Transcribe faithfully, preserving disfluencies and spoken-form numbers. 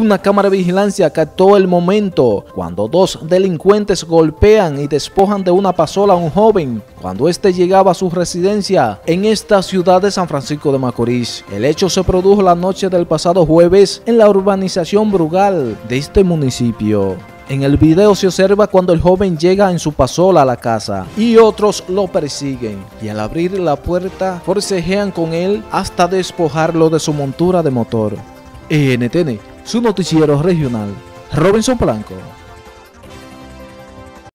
Una cámara de vigilancia captó el momento cuando dos delincuentes golpean y despojan de una pasola a un joven cuando este llegaba a su residencia en esta ciudad de San Francisco de Macorís. El hecho se produjo la noche del pasado jueves en la urbanización Brugal de este municipio. En el video se observa cuando el joven llega en su pasola a la casa y otros lo persiguen y al abrir la puerta forcejean con él hasta despojarlo de su montura de motor. E N T N, su noticiero regional, Robinson Blanco.